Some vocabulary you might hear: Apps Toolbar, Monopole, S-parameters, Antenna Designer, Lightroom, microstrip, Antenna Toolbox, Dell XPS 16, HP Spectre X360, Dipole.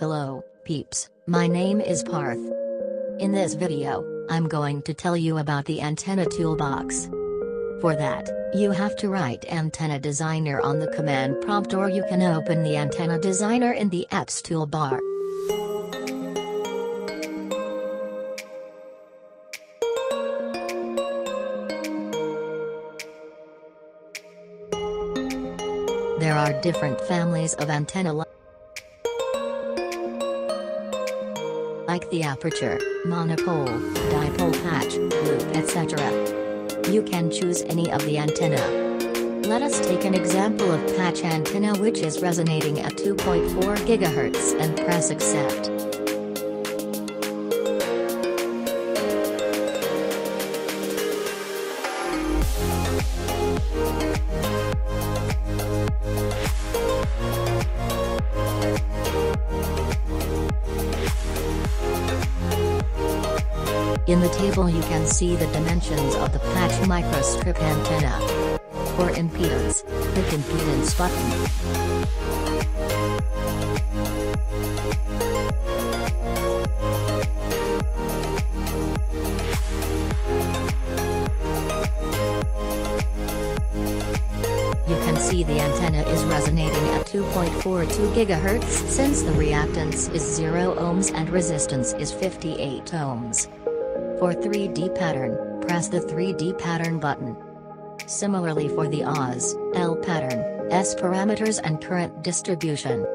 Hello, peeps, my name is Parth. In this video, I'm going to tell you about the Antenna Toolbox. For that, you have to write Antenna Designer on the command prompt, or you can open the Antenna Designer in the Apps Toolbar. There are different families of antenna like the aperture, monopole, dipole, hatch, loop, etc. You can choose any of the antenna. Let us take an example of patch antenna, which is resonating at 2.4 GHz, and press accept. In the table you can see the dimensions of the patch microstrip antenna. For impedance, click Impedance button. You can see the antenna is resonating at 2.42 GHz since the reactance is 0 ohms and resistance is 58 ohms. For 3D pattern, press the 3D pattern button. Similarly for the Oz, L pattern, S parameters and current distribution.